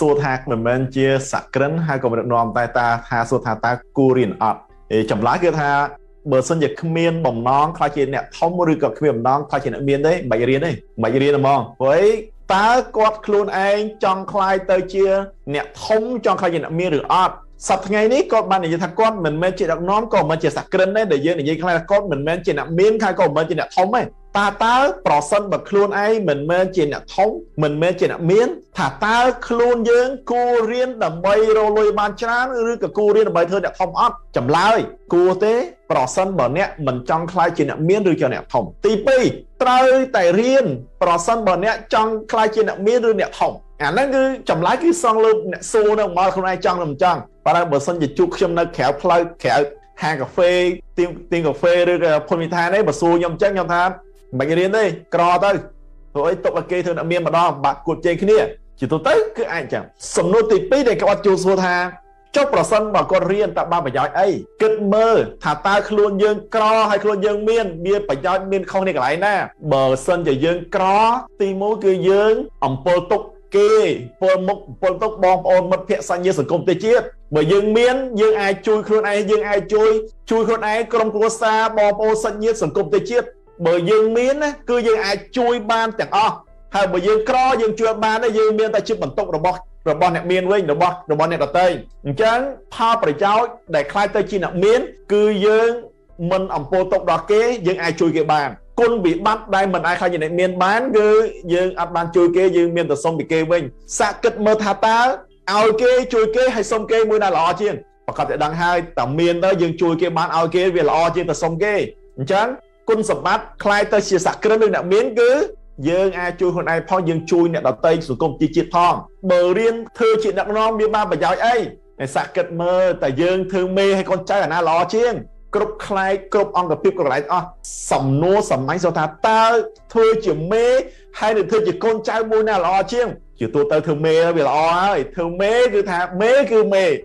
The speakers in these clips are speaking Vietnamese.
Số thạc mình mình chia sạc kính hay còn được nòm tay ta tha số thạc ta curin ọt chậm lá kia tha bờ sân dịch miên bồng non khai trên nè thông mua được gặp miên bồng non khai trên nè miên đấy bảy riêng là mong với ta quát luôn anh trong khai tới chia nè thông trong khai trên nè miên được ọt sập ngày ní con bạn này như thằng con mình men chỉ đặt nón còn mình chỉ sạc kính đấy để dưới này như khai con mình men chỉ nè miên khai còn mình chỉ nè thông ấy ta ta bỏ sân bật luôn ấy mình mê trên là thống mình mê trên là miến thả ta luôn dưỡng cô riêng đầm bay rồi lôi bàn chán rư cả cô riêng đầm bay thơ đã thông ớt chầm lai cô tế bỏ sân bỏ nẹ mình trong khai trên là miến rư cho nẹ thông tí pi trời tài riêng bỏ sân bỏ nẹ trong khai trên là miến rư nẹ thông ảnh nó cứ chầm lái cứ xong luôn nẹ xô đâu mà không ai chăng làm chăng và đang bỏ sân dịch chụp trong nó khéo play khéo hàng cà phê tiêm cà phê rư cả phôn mì thai đấy bỏ xô nhầm chắc nhầm than bạn cái đến đây, cò tới, rồi tụi bạn kia thường đã miên mà đo, bạn cuộn chơi cái này, chỉ tụi tới cứ ai chẳng, sầm nô tịch pí để các bạn chịu số tha, chốc bờ sân bảo con riêng tại ba phải giỏi ấy, kết mơ, thả ta luôn dương cò hay luôn dương miên phải giỏi miên không này cái này nè, bờ sân chỉ dương cò, tim mối cứ dương, ẩm bơ tục kê, bơ tục bom ôn mất phe sang như sự công ty chết. Bởi dương miến, dương ai chui khuôn ai, dương ai chui khuôn ai, con cua xa bom ôn sang như sự công ty chết. Bởi dương miến cứ dương ai chui ban chẳng o hay bởi dương cro dương chui ban đấy dương miên ta chưa bẩn tục rồi bọn này miên với rồi bọn này là tây chẳng pha phải cháu để khai tây chi nợ miến cứ dương mình ẩm bồ tục đó kế dương ai chui cái bàn côn bị bắt đây mình ai khai gì này miên bán cứ dương ăn ban chui kế dương miên từ sông bị kê vinh xa kịch mơ thà ta ao kê chui kê hay sông kê mưa nào là o chiên và có thể đăng hai tàu miên đó dương chui kê bán ao kê về là o chiên từ sông kê chẳng côn sập bát khai tới chia sạc cái đó miến cứ dương ai chui hôm nay phong dương chui nè đào tây xuống công chi chi phong bờ riêng thư chị nặng non bia ba bà giáo ấy này sạc kết mơ tại dương thương mê hay con trai là na lò chiên cướp khai cướp ông gặp tiếp còn lại à sầm nô sầm máy sao ta ta thư chỉ mê hay là thư chỉ con trai mua na lò chiên chỉ tôi tới thương mê vì lò ấy thương mê cứ thà mê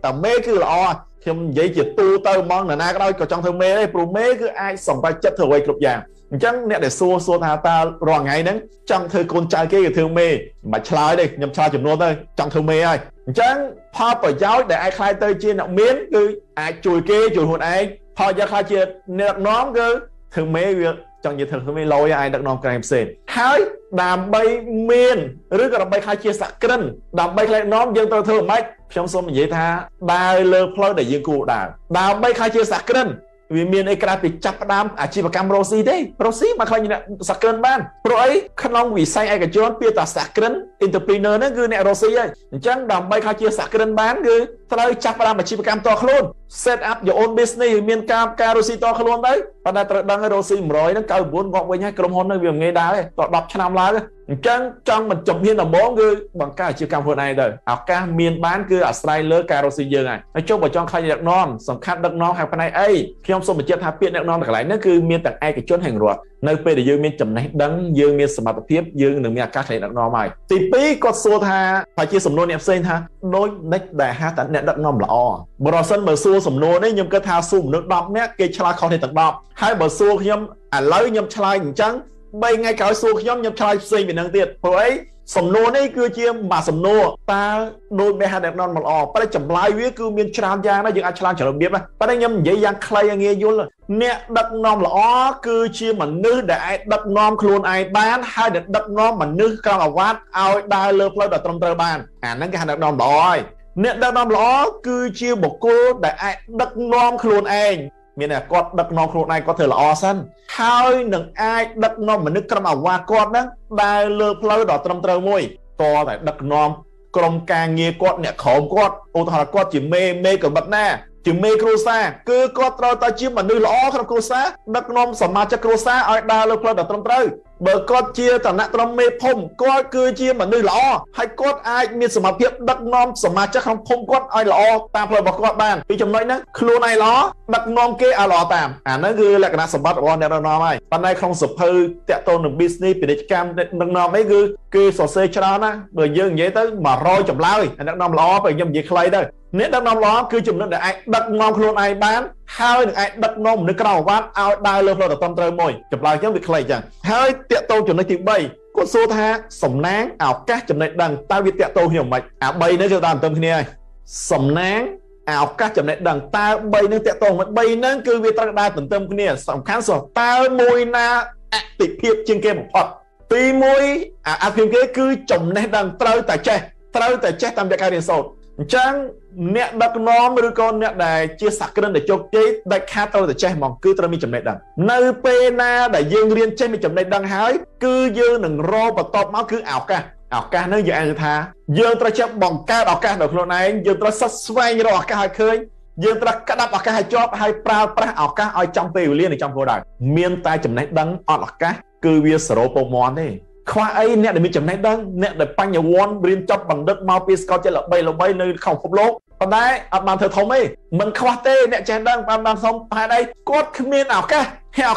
tao mê cứ lò không vậy chỉ tu tơ mong là na cái đó còn trong thơ mê đấy, mê cứ ai sống ba chất thờ quay cục vàng, chẳng nè để xua tha ta rồi ngày nắng trong thơ con trai kia thơ mê mà chơi đi nhầm chơi chụp nô thôi trong thơ mê ai, chẳng pha bởi giáo để ai khai tơ chia nọ miến cứ ai chùi kia chùi hồn ai, pha gia khai chia nè nón cứ thơ mê việc trong như thơ mê lâu ai đặt nón cái em xịn, hái đàm bay miên, rứa cả đàm bay khai chia sạc kinh, đàm bay khai nón dân tôi thơ mày trong số mình dễ tha ba lơ phơi để dương cụ đảo đào bay khai chia sạc cơn vì miền ấy cả bị chặt đam à chỉ vào cam rosi đấy rosi mà khai như này sạc cơn ban pro ấy khăn long vì say ai cả chốn pia ta sạc cơn entrepreneur nó cứ nè rosi ấy chẳng đào bay khai chia sạc cơn bán cứ thay chặt đam mà chỉ vào cam to luôn set up your own business miền cam cam rosi to luôn đấy và đã đăng rosi rồi nó cao bốn ngọn với nhá cầm hôn nó viền nghe đá đấy tọt đập cho năm lá đấy chẳng trong mình chụp hiên là bốn cứ bằng cái chiều cam hồi này rồi áo ca miền bán cứ ở sài lơ cà rô xì dương này nói chung vào trong khai đặc non sòng khát đặc non hàng phần này ấy khi ông xông mình chết tháp biên đặc non đặc lại nó cứ miền tặng ai cái chốn hàng ruột nơi p để dương miền chậm này đắng dương miền sầm mặt tiếp dương đừng miền cát này đặc non mày tí pí có xua tha phải chia sầm nô niệm sen ha đối nách đà ha tận nẹt đặc non là o bờ sân bờ xua sầm nô đấy nhưng cái tha xua nước đậm nét cây chà không thể tận đậm hai bờ xua khi ông à lấy nhầm chà trắng bây ngay cả số nhóm nhập trai xây về năng tiệt hồi ấy sầm nô này cứ chia mà sầm nô ta đôi bé hai đẹp non một ò, bắt chậm lại với cứ miền tràn ra nó dừng ăn tràn trở lại biết đấy, bắt đây nhầm dễ dàng khai nghe vô là nè đặt non là ó cứ chia mà nữ đại đặt non luôn ai bán hai đặt đặt non mà nữ cao là quát ao đai lơ phơi đặt trong tờ bàn à nó cái hai đặt non đòi nè đặt non là ó cứ chia một cô đại đặt non luôn ai miền này con đặt non khổ này có thể là o xanh hai nâng ai đặt non mà nước cầm ảo qua con đó ba lơ phơi đỏ trong trâu môi to lại đặt non cầm càng nghe con nè khổ con ô thà con chỉ mê mê cầm bật nè chỉ mê khô xa cứ con trâu ta chiếm mà nuôi lõ không khô xa đặt non sầm ma chắc khô xa ai ba lơ phơi đỏ trong trâu bờ con chia tận nặng trong mê phồng con cứ chia mà nuôi lõ hay con ai miền sầm ma tiệp đặt non sầm ma chắc không phồng con ai lõ ta phơi bỏ con bàn vì chồng nói nữa khô này lõ đặt non kia à lò tạm à nó cứ là cái nào sầm bát con này đặt non này ban nay không sập hư tẹt tôn được business bị địch cam đặt non mấy cứ sọt xe cho nó bờ dương dễ tới mà roi chồng lao đặt non lõ bờ nhầm gì khai đây nếu đặt non lõ cứ chồng nó để ai đặt non khô này bán hai được ai đặt non nước cao quát ao đai lơ phơi đỏ trong trời mồi chồng lao giống bị khai chẳng hai tiệt tôn chồng nó thì bay គាត់ Cô số tha sầm nán ảo các chấm này đằng ta biết tiệt tô hiểu mạch ảo bay nữa cho ta tâm khi này sầm nán ảo các chấm này đằng ta bay nữa tiệt tô mạch bay nữa cứ biết ta đa tận tâm khi này sầm kháng sờ ta môi na tịt hiệp trên kia một phật tì môi ảo phim kia cứ chồng này đằng trâu tại che tam đại ca điện sầu chẳng nẹt đặc nón rồi con nẹt đại chia sẻ cái đơn để cho cái đại khát tao để che mỏng cứ tao mi chấm này đằng nơi pena để dương liên che mi chấm này đằng hái cứ dương đằng ro và top máu cứ ảo ca nơi giờ anh tha dương tao che bỏng ca ảo ca đợt này dương tao sát xoay như ảo ca hai khơi dương tao cắt đập ảo ca hai chóp hai pra ảo ca ở trong tây liên ở trong cô đại miền tây chấm này đằng ảo ca cứ bia sờ rô mòn đấy khoa ấy nè để mình chấm này đăng nè để pan nhà won riêng chọn bằng đất mau pin scout chơi là bay nơi không phục lốt còn đấy ở bàn thờ thống ấy mình khoa tê nè chén đăng bàn xong hai đây cốt miên ảo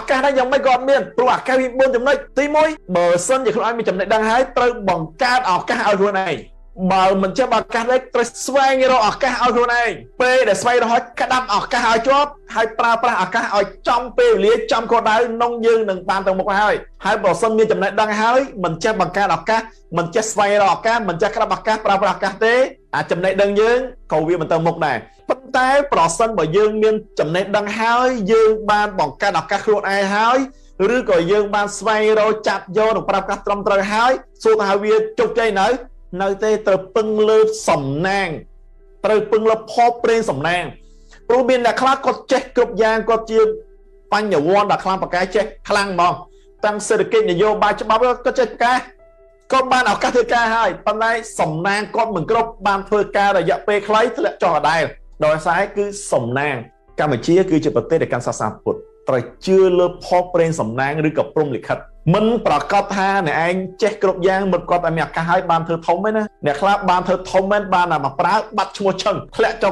ca đây giống mấy con miên tua ca bị buôn chấm này tí môi bờ sân giờ không ai mình chấm này đăng hái tới bằng ca ảo ca ở luôn này bờ mình chơi bằng ca đấy tới sway nghe đâu ảo ca ở luôn này p để sway đó cắt đâm ảo ca hai chóp hai pra ảo ca ở trong p lía trong con đá nông dương đừng bàn tầng một hai hai bờ sân miên chấm này đăng hái mình chơi bằng ca ảo ca mình chơi sway đó ảo ca mình chơi cắt đâm ảo ca pra thế chấm này đăng dương cầu vi mình tầng một này phân tay bờ sân bởi dương miên chấm này đăng hái dương ban bằng ca ảo ca luôn ai hái rứa còi dương ban sway rồi chặt vô được pra trong trời hái số hai viên chụp chơi nữa nơi tê tờ pưng lơ sầm nang tờ pưng lơ phô prên sầm nang rùm biên đặc khắc có chết cướp giang có chiên pan nhà won đặc khắc bạc cái chết khăng mong tăng sơ kinh nhà vô ba cho ba có chết cái con ban ảo ca thưa ca hai hôm nay sầm nang con mừng cướp ban thưa ca rồi dạ pê khấy thế lại trò đài đòi sai cứ sầm nang Campuchia cứ chụp tết để can sa sa phụt tờ chưa lơ phô prên sầm nang rứ cặp prom lịch khách mình bà cọp tha này anh chết cực giang mình cọp tại mẹ cả hai bàn thờ thống ấy nè nè khá bàn thờ thống ấy bàn là mà phá bắt cho một chân khẽ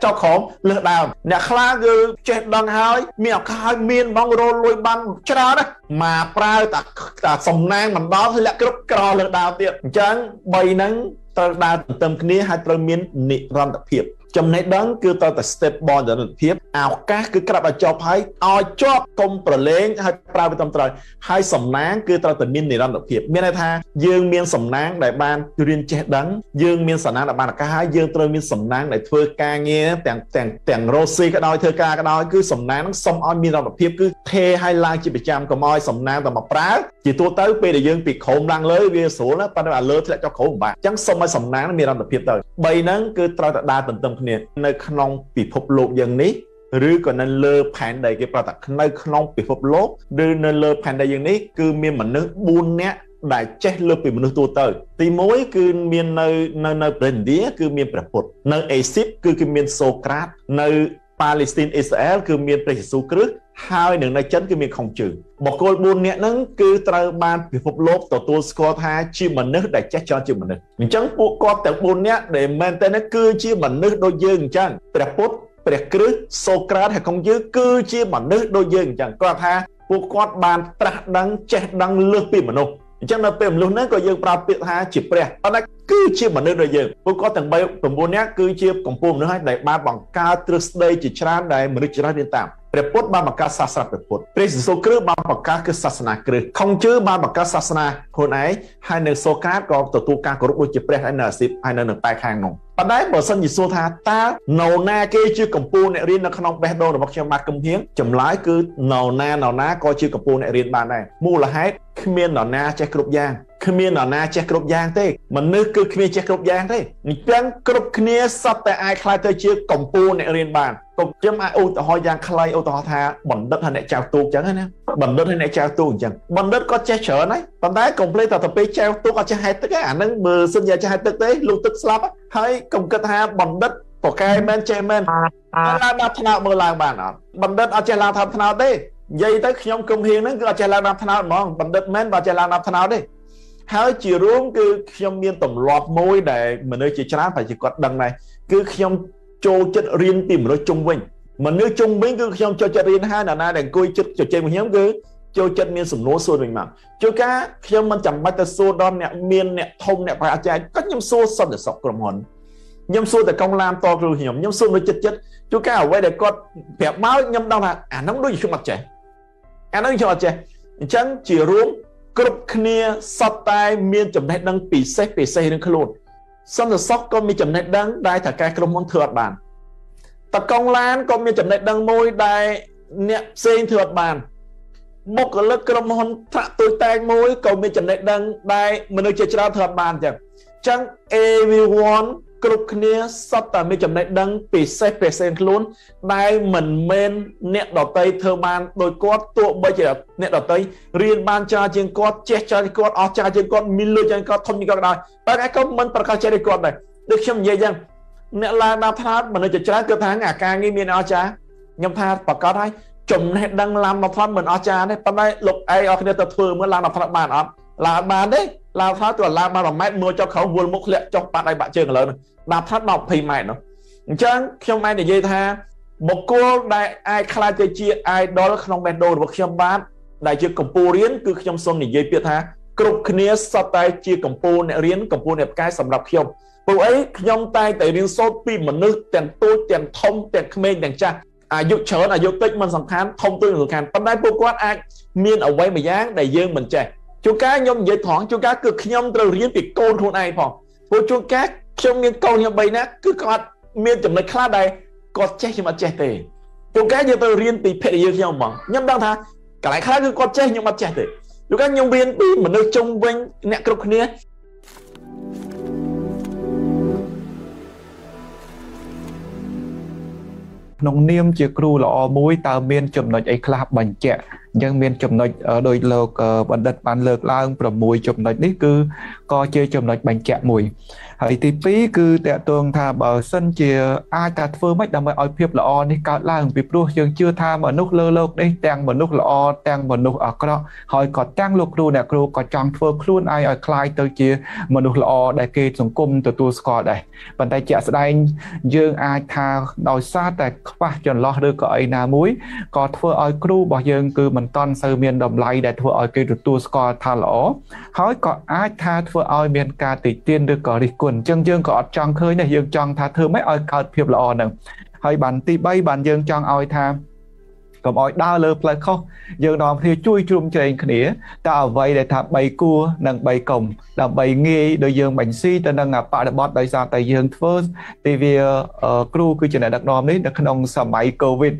cho khóm lửa đào nè khá gư chết đằng hai mẹ cả hai miên bóng rô lôi bàn chết đó đấy mà phá ta sống nang bằng đó thì lại cực cỏ lửa đào tiện chẳng bày nắng ta đào tầm kia hai trời miên nị răng tập hiệp chấm này đắng cứ ta tại step bond dẫn tiếp ảo cá cứ các bạn cho thấy ao chóp công bờ lên hay prao bên trong trời hay sầm nán cứ ta tại miền này làm được tiếp miền này tha dương miền sầm nán đại ban riêng che đắng dương miền sầm nán đại ban là cá hái dương trời miền sầm nán đại thưa ca nghe tèng rosi cái đôi thưa ca cái đôi cứ sầm nán xong ao miền làm được tiếp cứ thề hay like chỉ bị chạm cầm ao sầm nán tầm mà prao chỉ tua tới p để dương bị khổng lang lưới về số đó ta đã lưới lại cho khổng bạn chẳng xong ao sầm nán miền làm được tiếp rồi bây nắng cứ ta tại đa tận tâm nơi khăn bị phốp lột dân ní rứa còn nên lơ phản đầy cái product nơi khăn bị phốp lột đưa nên lơ phản đầy dân ní cứ miền mình nước buôn nè đại chết lơ bị mình nước tua tới thì mỗi cứ miền nơi bền đĩa cứ miền bạc bột nơi Egypt cứ miền Socrates nơi Palestine Israel cứ miền Chúa Jesus Christ hai đường nơi chấn cứ miền không trừ một cô buôn nè nó cứ trao ban bị phốp lột tổ tua score tha chi mình nước đại chết cho chi mình chẳng buộc con tẹo buôn nè để men tên nó cứ chi mình nước đôi dương chẳng bạc bột bạc Christ Socrates hay không chứ cứ chi mình nước đôi dương chẳng con tha buộc con ban tra đắng chết đắng lướt pin mình không chẳng là pin luôn nó có dương prao pin tha chỉ bạc ở đây cứ chia mà nơi đời giờ, tôi có từng bay cùng bốn nhát cứ chia cùng bốn nữa hay đại ba bằng ca Thursday chỉ ra đại mình chỉ ra liên tạm. Report ba bằng ca Sasra report. President cứ ba bằng ca cứ Sasna cứ không chứ ba bằng ca Sasna hồi nãy hai nơi Socrates có tổ tu ca của lúc đôi chỉ pre hai nơi ship hai nơi nửa tai khang nồng. Bạn đấy bờ sân gì xô tha ta nầu na kia chưa cùng bốn này riêng nó không bé đâu được mặc cho ba cầm hiến chầm lái cứ nầu na coi chưa cùng bốn này riêng ba này mua là hết miên nầu na che cướp giang miên nầu na che cướp giang thế mình nước cứ miên che cướp giang thế chẳng cướp kia sắp tại ai khai tới chưa cùng bốn này riêng bàn cùng chấm ai ô tờ hoa giang khai ô tờ hoa tha bẩn đất hay này chào tu chẳng anh em bẩn đất hay này chào tu chẳng bẩn đất có che chở đấy bạn đấy cùng play tờ tập pe chào tu có che hai tức cái ảnh nâng bờ sân nhà che hai tức đấy luôn tức slap hay công cơ tha bằng đất của cái men che men là đạp thao mưa làng bản à bằng đất ở trên làng thao thao đấy dây tới nhóm công hiền nó cứ ở trên làng đạp thao mong bằng đất men vào trên làng đạp thao đấy hãy chỉ rốn cứ nhóm miên tổng loạt môi để mình nơi chỉ trá phải chỉ quật đằng này cứ nhóm trô chất riêng tìm nó chung vinh mình nếu chung vinh cứ nhóm cho chất riêng hai là na đèn côi chất cho trên một nhóm cứ cho chất miên sủng nố xuôi mình mà cho cá nhóm mình chẳng bắt ta xô đón nè miên nè thông nè phải chạy các nhóm xô xong để sọc cầm hồn nhâm xô tại công lam to rồi nhầm nhâm xô nó chết chú cá ở quay để con bẻ máu nhâm đau là nóng đôi gì xuống mặt trẻ nóng cho mặt trẻ chẳng chỉ rốn Cướp khnia sát tai miên chấm nét đăng bị sét đến khôn. Xong rồi sóc có miên chấm nét đăng đại thả cái cầm món thừa bàn. Tập công lan có miên chấm nét đăng môi đại nẹp xên thừa bàn. Một cái lớp cầm món thả tôi tay môi có miên chấm nét đăng đại mình được chơi chơi thừa bàn chẳng. Chẳng everyone cướp khnia sát tai miên chấm nét đăng bị sét khôn. Đại mình men nẹp đỏ tây thừa bàn đôi quát tụ bây giờ nẹp đỏ tây riêng ban cha trên con che cha trên con ở cha trên con minh lưu trên con thông như các đại bác ấy có mình phải khai che trên con này được xem dễ dàng nè là đào tháp mình ở chợ trái cơ tháng ngả ca nghi miền ở cha nhom tháp và có đấy chồng này đang làm đào tháp mình ở cha đấy hôm nay lục ai ở cái tập thường mới làm đào tháp bàn đó là bàn đấy là tháp tuổi làm bàn mét mưa cho khẩu vườn mốc lệ cho bạn này bạn chơi lớn đào tháp đọc thì mày nó chẳng không ai để dây tha một cô đại ai khai chơi chia ai đó là không bèn đồ được xem bán đại chưa cầm po riến cứ trong sông này dây biết ha cột khné sát tai chia cầm po này riến cầm po này cái sầm đập khiom po ấy trong tai tại riêng sốt pi mình nước tiền tôi tiền thông tiền khmên tiền cha dụ chớ là dụ tích mình sầm khán thông tôi sầm khán tấm đáy po quát ai miên ở quay mà dáng đại dương mình trẻ chú cá nhom dễ thoáng chú cá cực nhom từ riêng bị côn thôn ai phòng po chú cá trong những câu như vậy nè cứ còn miên chấm này khá đây còn che nhưng mà che tề chú cá như từ riêng bị phê riêng nhau mà nhom đang tha cả lại khác cứ con che nhưng mặt trẻ thế, lúc các nhân viên đi mà nơi trông vinh nẹt cực khné. Nông niêm chiếc kêu là mối tàu miền chấm nội ấy khla bành chẹt, nhưng miền chấm nội ở đôi lợn bản đất bản lợn lang cầm mùi chấm nội đấy cứ co chơi chấm nội bành chẹt mùi. Hãy tìm phí cứ tẹt tường thà bờ sân chia ai ta phơi mấy đam mê oi phép là o này cả lang bịp đua nhưng chưa tham mà nút lơ lơ đấy tang mà nút là o tang mà nút ở đó hỏi còn tang lục đua nè kêu còn chẳng phơi luôn ai ở khai tới chia mà nút là o đại kê sủng cung từ tu score đây bàn tay chẹt đây dương ai thà đòi xa tại và chọn lo đưa cởi nà muối còn phơi oi kêu bảo dương cứ mình toàn sơ miền đồng lây để phơi oi kê từ tu score thà lỗ hỏi còn ai thà phơi oi miền ca tỷ tiên đưa cởi đi chân dương có tròn khơi này dương tròn tha thưa mấy oi cọt phiệp lọ nè hơi bàn ti bay bàn dương tròn oi tha còn oi đau lợp lại không dương đòn thì chui chum trên khỉa ta vậy để thả bay cua nằng bay còng là bay nghi đôi dương bánh si ta đang ngập bạ đã bót đại gia tại dương first tv crew cứ chuyện này đặt đòn đấy đặt không sầm máy covid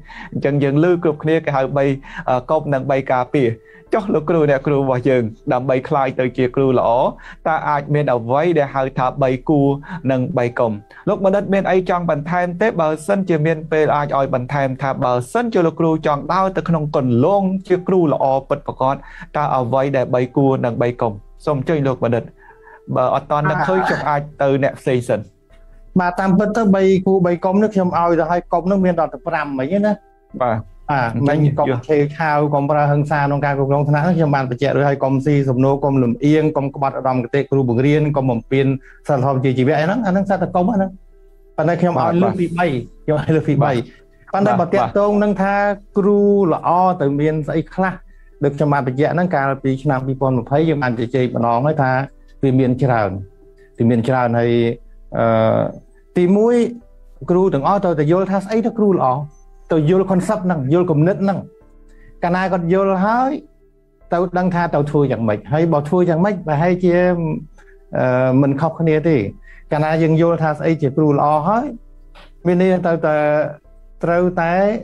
chân dương lư cục khỉa cái hơi bay còng nằng bay cà pìa cho lúc kêu này kêu vào rừng đầm bay khai từ kia kêu lỏ ta ai men ở vây để hai thả bay cua nâng bay còng lúc mà đất men ấy chọn bàn tham tép bờ sân chưa men pe ai oi bàn tham thả bờ sân cho lúc kêu chọn đau từ không còn luôn chưa kêu lỏ bật vào con ta ở vây để bay cua nâng bay còng xong chơi lúc mà đất bờ ở toàn đang khơi chọn ai từ nẹp season mà tam bên tới bay cua bay còng nước xem oi rồi hai còng nước men đọt từ rầm mấy nữa và mình còn thể thao còn ra hơn xa nông ca cùng nông thắng nhưng bàn phải chạy đôi hai con si sụp nô con lùm yên con bọt đầm cái tê kêu bùng riên con mỏng pin sản phẩm chỉ vẽ nó anh xa thật công anh bạn đây khi ông ăn lưỡi phi bay cho hai lưỡi phi bay bạn đây bật tiệt tông nâng tha kêu là o từ miền dãy khla được cho bàn phải chạy nâng ca vì làm vì con một thấy nhưng bàn phải chạy mà nó mới tha từ miền trào này tìm mũi kêu từng o tôi từ vô tha ấy nó kêu là o tàu vô concept năng vô cùng nít năng cả nay còn vô hơi tàu đang tha tàu thua chẳng mấy hay bỏ thua chẳng mấy và hay chia mình khóc cái này thì cả nay dừng vô tha ấy chỉ rule all hết bên đây tàu tàu tới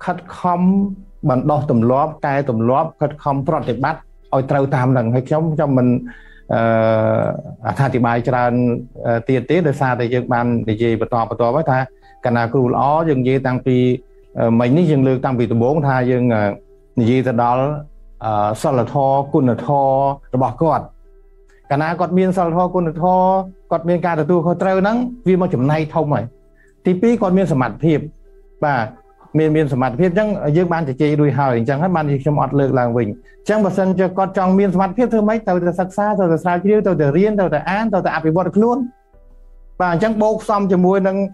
khát khom bản đo tầm lóp tai tầm lóp khát khom prot để bắt ôi tàu tam lần hay chống cho mình tha thì bài cho tiền tế để xa để dân ban để gì và to với ta cả na kêu ló dừng gì tăng pi mình ní dừng lương tăng pi từ 4 thay dừng gì từ đó sờ thò cún là thò bỏ cọt cả na cọt miên sờ thò cún là thò cọt miên ca từ tu khơi treo nắng vì mà chấm nay thông rồi thì pi cọt miên sầm mặt thiệp và miên sầm mặt thiệp chẳng dừng ban chỉ chơi đuôi hời chẳng hết ban chỉ chấm ọt lược làng mình chẳng bớt sân cho cọt trong miên sầm mặt thiệp thứ mấy tàu từ sạc xa tàu từ sao chiếu tàu từ riên tàu từ án tàu từ áp bị bọt luôn và chẳng bốc xong cho mua năng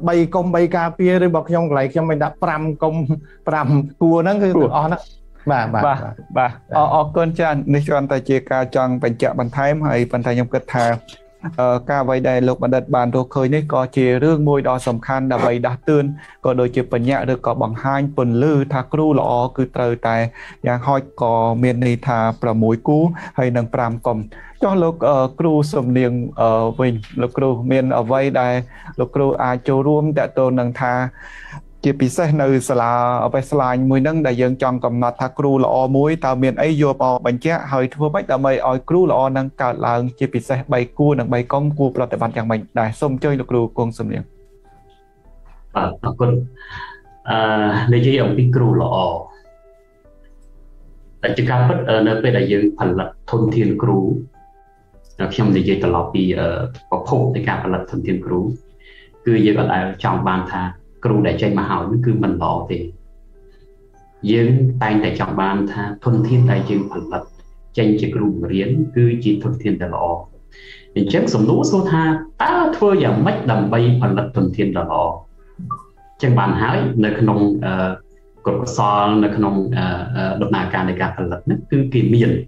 bay công bay cà phê rồi bọc trong lại cho mình đã pram công pram cua nó cứ on á bà cơn chan nên cho anh ta chia ca chọn bánh chả bánh thái hay bánh thái nhom kết thà Cả vậy đại lục bản đất bản đồ khơi này có chỉ riêng môi đó tầm khăn là vậy đã tươn có đôi chữ bản nhã được có bằng hai phần lư thà cừu lọ cứ trời tại nhà hỏi có miền này thà bờ mũi cú hay năng pram cầm cho lục cừu sầm niềng ở mình lục cừu miền ở vậy đại lục cừu ai châu ruộng đã tôn năng thà chỉ biết xem nơi sala về sala mùi nâng đại dương trong cầm nát thạc cừu lọ muối tàu miền ấy vô bò bánh chè hơi thua bách đã mây oi cừu lọ nâng cả làng chỉ biết xem bay cua nâng bay con cua vào tại bàn chẳng mình đại sông chơi lục cừu con sầm liền. Con lấy chơi ông đi cừu lọ đại chỉ cá phết ở nơi bên đại dương phần lập thôn thiên cừu khi ông đi chơi tàu lọ bị có phụng để cả phần lập thôn thiên cừu cứ giờ còn lại trong bàn thà cừu đại chơi mà hỏi nó cứ mình lọ thì dương tay đại trọng ban tha thuần thiên đại dương phần lập tranh chỉ cừu riến cứ chỉ thuần thiên đại lọ thì chắc sủng lũ số tha ta thưa và mách đầm bay phần lập thuần thiên đại lọ tranh bàn hái nơi khung cột so nơi khung độc nà cà đại cà phần lập nó cứ kì miền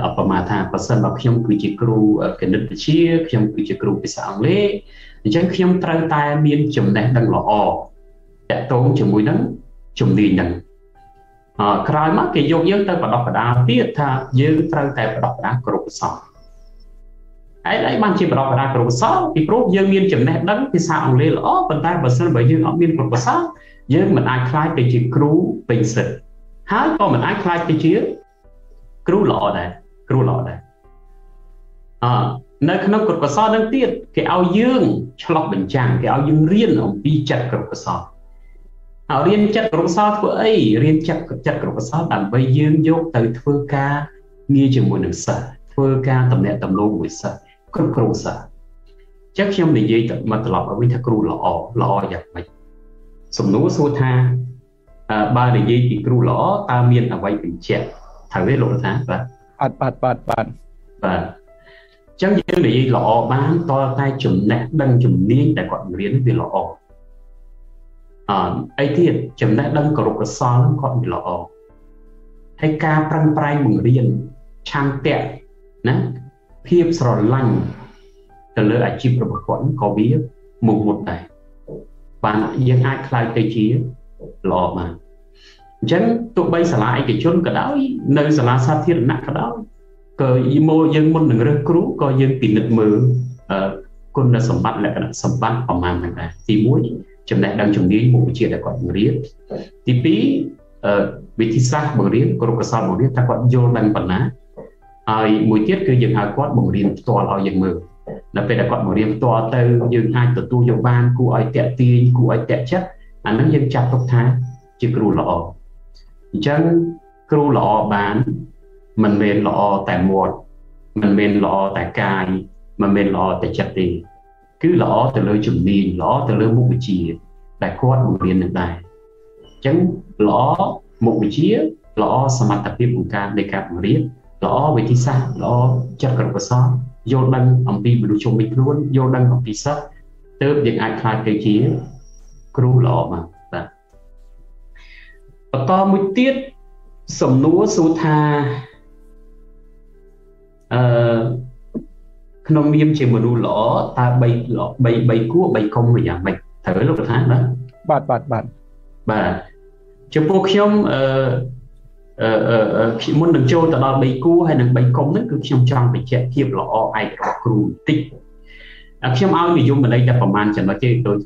ở phần mà tha phần sân vào khiêm cứ chỉ cừu cái nước chia khiêm cứ chỉ cừu bị sảng lệ chẳng khi ông trai ta miên chủng này đang lọ để tốn chủng mũi nắng chủng đi nắng khai mắt cái dọc dọc ta và đọc đá tiết tha dư trai ta và đọc đá cổ sọ ấy đấy ban chỉ đọc đá cổ sọ thì pro dư miên chủng này đắng thì sao ông lấy lọ phần ta và sơn bởi dư ông miên cổ sọ dư mình ai khai cái chữ cừu bình sệt hái còn mình ai khai cái chữ cừu lọ này nơi khăn cột cờ so đang tiết cái áo dương cho lọc bình chàng cái áo dương riêng ông đi chặt cột cờ so áo riêng chặt cột cờ so thôi ấy riêng chặt cột cờ so làm vây dương dốc từ thưa ca nghe chừng buổi nửa sờ thưa ca tầm nẹt tầm lô buổi sờ cột cờ sờ chắc trong này dây tận mà lọc ở bên thạch cừu lọ vậy mày sùng núi xô tha ba này dây thì cừu lọ ta miên ở vây bình chẹt thằng biết lộ ra và bạt chẳng những để lọ bán to tay chùm nẹt đăng chùm niên để gọi riêng vì lọ ấy thiệt chùm nẹt đăng cầu cột so gọi vì lọ hay ca prang prai mừng riêng trang tẹt nè thiệp sờ lanh từ lỡ ai chìm vào quẩn có biết một này và những ai khai cây chía lọ mà chẳng tụi bay xả lại cái chốn cả đảo nơi xả lại sát thiệt nặng cả đảo cơ mô dân môn đừng rớt cú coi dân tìm được mưa con là sầm bát là sầm bát ở màn này là tí muối chấm này đang chấm đi một chia để gọi người riết tí pí bị thi sát bằng riết có được sao bằng riết ta gọi vô đăng bẩn á ai buổi tiết cứ dân hai quát bằng riêng to lo dân mưa là về đã gọi bằng riêng to từ dân hai từ tu vào ban cụ ai tẹt tiền cụ ai tẹt chất anh nói dân chặt tóc thá chứ cừu lọ chẳng cừu lọ bán mình mền lọ tại một mình mền lọ tại cài mình mền lọ tại chặt thì cứ lọ từ lối chuẩn bị lọ từ lối mục chỉ đại quát một viên được đại chẳng lọ mục chía lọ smart tập tiếp của ca để cả một riết lọ về thi sát lọ chặt cần có sót vô đăng ông pi mình cho mình luôn vô đăng ông pi sát từ việc ai khai cây chía cừu lọ mà và to mũi tiết sầm núa số tha không niêm chỉ một đu lõ ta bay cua bay không rồi nhà mình thở lúc tháng đó bạn chụp vô khiom muốn đừng trôi tại đó bay cua hay đừng bay không nó cứ trong trang bị che kiệp lọ ai đó cừu tích khiom ao thì dùng ở đây là phần màn chẳng nói chơi tôi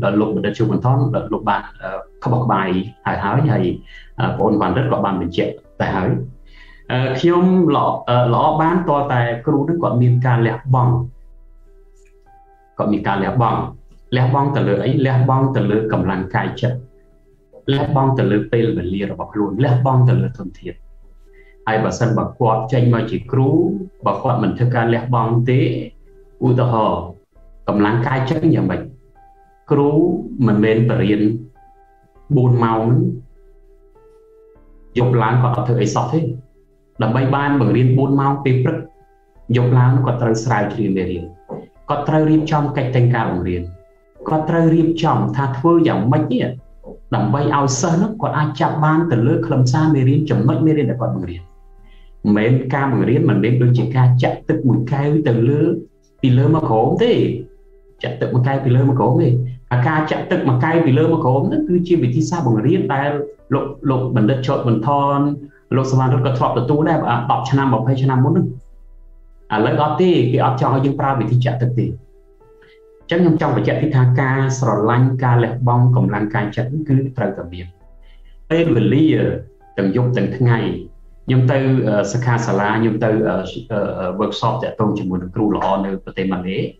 là lục mình đã chụp mình thon là lục bạn không bọc bài hải hái hay vốn hoàn rất có bàn mình che tại hái khi ông lọ bán to tài cừu nó gọi miền ca lẹp bong từ lưỡi lẹp bong từ lưỡi cầm làng cài chặt lẹp bong từ lưỡi pe là lia rồi bọc luôn lẹp bong từ lưỡi thuần thiệt ai bảo sân bảo quạt tranh mà chỉ cừu bảo quạt mình thưa ca lẹp bong té u tơ hò cầm làng cài chặt nhà mình cừu mình bên bờ yên buồn màu dục láng còn ở thời ấy sọt thế là bay ban bằng riêng buôn mau tê prất dục láng còn trời sài truyền về riêng còn trời riêng trong cạnh tranh cao bằng riêng còn trời riêng trong tha thưa dòng mấy nhỉ đầm bay ao sơ nó còn ai chạm ban từ lưỡi khâm xa về riêng chấm mấy riêng để còn bằng riêng Mereka mengirim mendekat jatuh mukai piler mà khổ thế, jatuh mukai piler mà khổ thế, aka jatuh mukai piler mà khổ nó cứ chia về thi xa bằng riết tai lục lục mình đất chợ mình thon lục sầm đất có thọp tu đấy à bọc chăn nằm bọc hay chăn nằm muốn à lấy gót thì cái ấp cho những pra về thi jatuh thì chắc nhung trong phải chạy thi tha ca sờ lanh ca lẹt bong cầm lanh ca chặt cứ trời cầm biển, đây mình ly từng dục từng ngày nhưng từ Sakha Sala nhưng từ workshop để tôn chỉ muốn kêu lo nơi bờ tây Malé.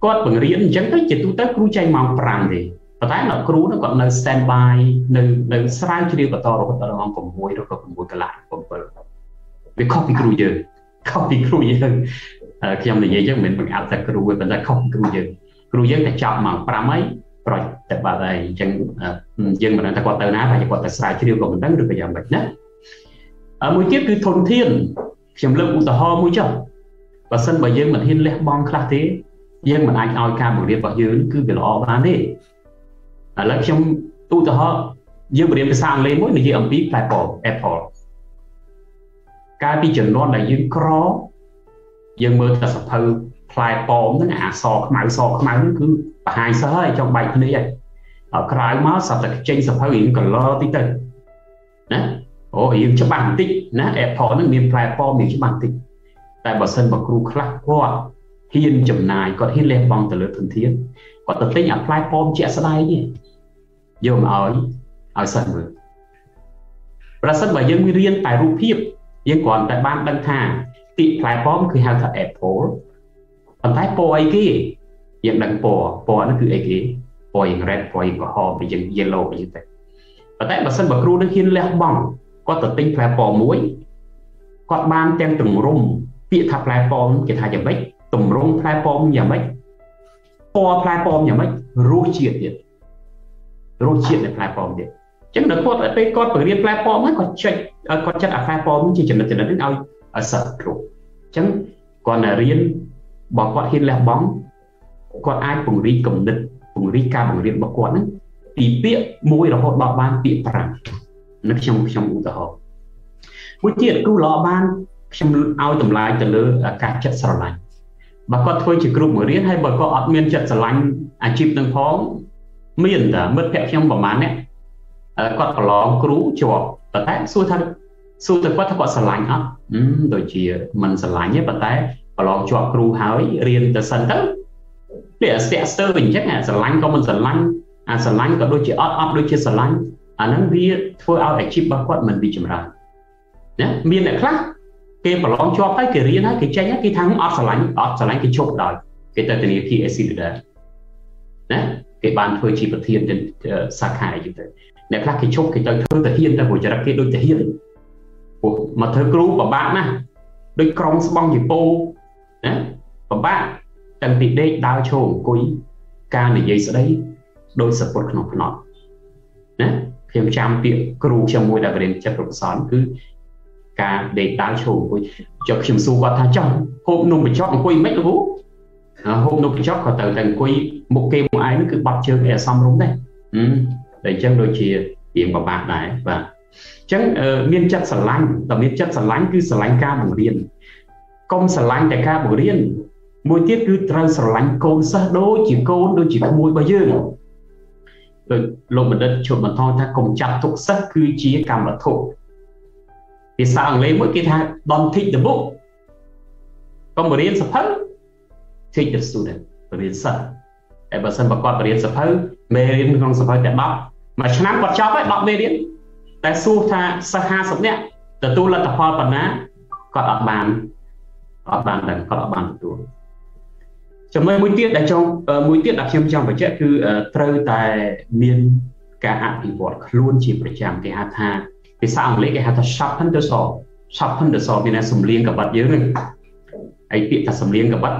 Còn bằng riêng chẳng tới chỉ tu tới kêu chạy mong prang đi. Bờ tây nó kêu nó còn nơi standby nơi nơi sai chỉ điều bờ tàu nó còn mồi cái lại còn bờ. Vì copy kêu giờ copy kêu giờ khi ông này dễ dàng mình bằng áp đặt kêu với bờ tây không kêu giờ để chọn mong prang ấy rồi tại bà này chẳng dân mình ta qua tới ná và qua tới sai chỉ điều còn mình đánh được bây giờ mình nhé. Ở mỗi tiếp cứ thôn thiên chấm lượng của ho mũi chồng và sân bởi dân mình hiên lép bong khá thế dân mình anh oi ca một điệp vào dưới cứ bị lo bán đi ở lớp trong tu từ ho dân mình đem sang lên mỗi người dân ẩm bí apple cái bị chẩn đoán là dân cro dân mơ ta sập thơ plai pom nó ngả sò màu nó cứ hai sợi trong bài thế này ở cái máu sập là trên sập hơi hiện còn lo tí tê đó. Ồ, yên cho bằng tích, ná ẹp thỏ nâng niềm phai phò mình cho bằng tích. Tại bà sân bà cụ khắc quá hiên chậm nài, còn hiên lẹp vòng từ lửa thân thiết. Còn tật tích là phai phò trẻ xa đây nhỉ. Dùm áo sân vừa. Bà sân bà dân nguyên riêng tại rụp hiếp. Nhưng còn tại ban đăng thà tị phai phò cứ hào thật ẹp thỏ. Còn thái phò ấy kia dân đăng phò, phò nó cứ ấy kia. Phò yên red, phò yên có hò, phò yên yellow, phò yên tệ. Và tại bà sân bà cụ nâng hiên lẹp vòng có tự tin phải bỏ mũi, có ban tem từng rung, bị thà phải bỏ cái thà nhà máy, từng rung phải bỏ nhà máy, bỏ phải bỏ nhà máy, rô chuyện để phải bỏ điện, chẳng được có cái con bởi điện phải bỏ mới còn chạy, còn chắc là phải bỏ mới chỉ là đến ao ở sở trụ, chẳng còn là riêng bỏ quạt hiên là bóng, còn ai cũng đi cầm đứt, cũng đi ca bằng điện bỏ quạt nữa, bị bịa mũi là họ bỏ ban bị phẳng. Nước trong u tờ hồ, buổi chiều cứ lọ ban trong ao tầm lái tầm lơ cả chất sờ lạnh, bà con thôi chỉ cứ mới riết hay bà con ăn miên chất sờ lạnh, ăn chip từng phong miên đã mất kẹo trong bờ mán đấy, con còn lọ cứ chuột, bà té xui thật quá thật còn sờ lạnh á, rồi chỉ mình sờ lạnh nhé bà té, bà lọ chuột cứ hái riêng từ sân tới, để sẽ sơ bình chắc là sờ lạnh có mình sờ lạnh có đôi chỉ ót đôi chỉ sờ lạnh. Anh à, biết thôi ao đại chip bao quát mình bị chậm lại, nhé miền đại khác, cái bảo long cho cái riêng hay cái trái nhá cái thang ót sờ lạnh cái chốt đòi, cái tên này khi acid đấy, nhé cái bàn thôi chỉ bật thiên trên sạc hại như thế, đại khác cái chốt cái tới thơ tới hiên ta hồi trả cái đôi tới hiên, mà thơ cứu bảo bạn nè, đôi krong bong gì po, nhé bảo bạn, tầng tịt đây đào trộn cối, ca này dây sợi đấy, đôi sợi bột nọ, nhé thêm trăm tiệm kêu trong môi đặc điểm chất độc sán cứ cả để táo chầu cho chìm sâu vào tha trong hôm nung bị chót quay mấy cái bố hôm nung bị chót còn từ thành quay một cây một ai nó cứ bật chơi để xong đúng đấy để chân đôi chia tiệm của bạn này và chẳng miên chất sờ lanh và miên chất sờ lanh cứ sờ lanh ca bổ riên công sờ lanh đại ca bổ riên môi tiết cứ trâu sờ lanh côn sa đôi chỉ môi bao nhiêu lộn mình đất chuột mình thôi ta cùng chặt thuộc sách cứ chia cầm là thuộc vì sao lấy mỗi cái thang don't take the book còn một điên sập hớ take the student một điên sập em bà sân bà con một điên sập hớ mê điên con sập hớ để bóc mà chán ăn quạt cháo ấy bóc mê điên tại su tha sa ha sập nè từ tu là tập hoa còn á còn ở bàn đằng còn ở bàn tu cho mấy mũi tiết đã trong mũi tiết đặt trong phải chết cứ trâu tài miên cả hạt bị vọt luôn chỉ phải chạm cái hạt tha vì sao lấy cái hạt tha sập hơn được sọ vì là sầm liêng cả bát dưới này ấy tiết là sầm liêng cả bát